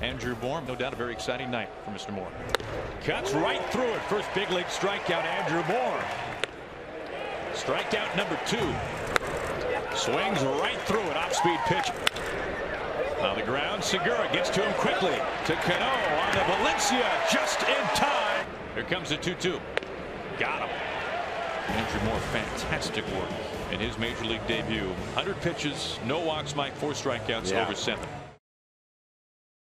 Andrew Moore. No doubt a very exciting night for Mr. Moore. Cuts right through it. First big league strikeout, Andrew Moore. Strikeout number 2. Swings right through it. Off-speed pitch. On the ground, Segura gets to him quickly. To Cano on the Valencia, just in time. Here comes the 2-2. Got him. Andrew Moore, fantastic work in his major league debut. 100 pitches, no walks, Mike, 4 strikeouts, over 7.